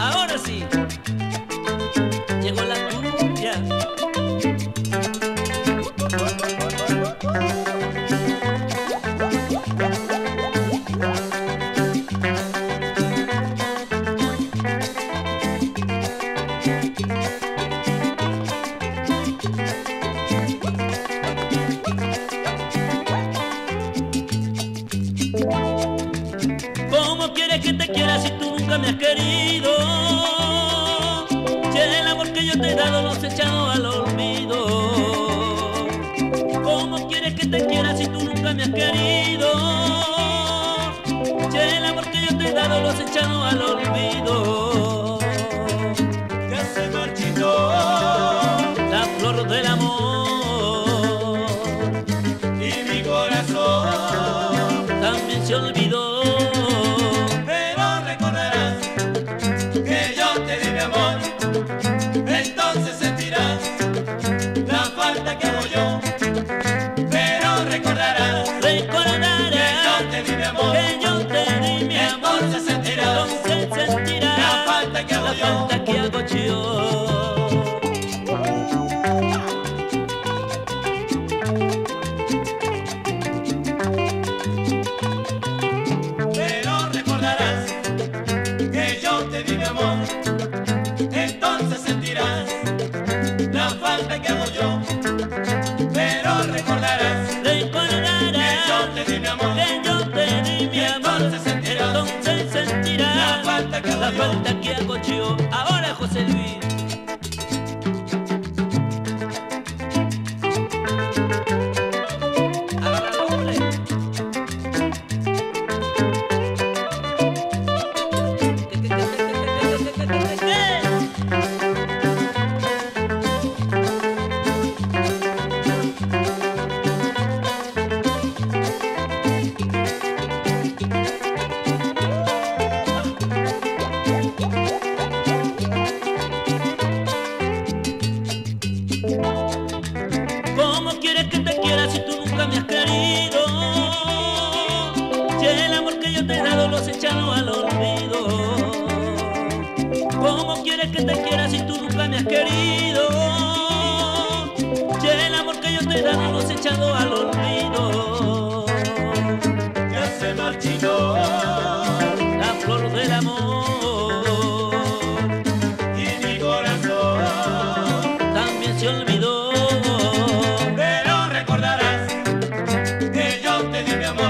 Ahora sí, llegó la cumbia. ¿Cómo quieres que te quiera si tú nunca me has querido? Si el amor que yo te he dado lo has echado al olvido. ¿Cómo quieres que te quiera si tú nunca me has querido? Si el amor que yo te he dado lo has echado al olvido. Ya se marchitó la flor del amor y mi corazón también se olvidó. Pero recordarás que yo te di mi amor, entonces sentirás la falta que hago yo. Pero recordarás que yo te di mi amor, entonces sentirás la falta que hago yo. Ahora, José Luis. ¿Cómo quieres que te quiera si tú nunca me has querido? Si el amor que yo te he dado lo has echado al olvido. ¿Cómo quieres que te quiera si tú nunca me has querido? Si el amor que yo te he dado lo has echado al olvido. Ya se marchitó la flor del amor y mi corazón también se olvidó. Te di mi amor.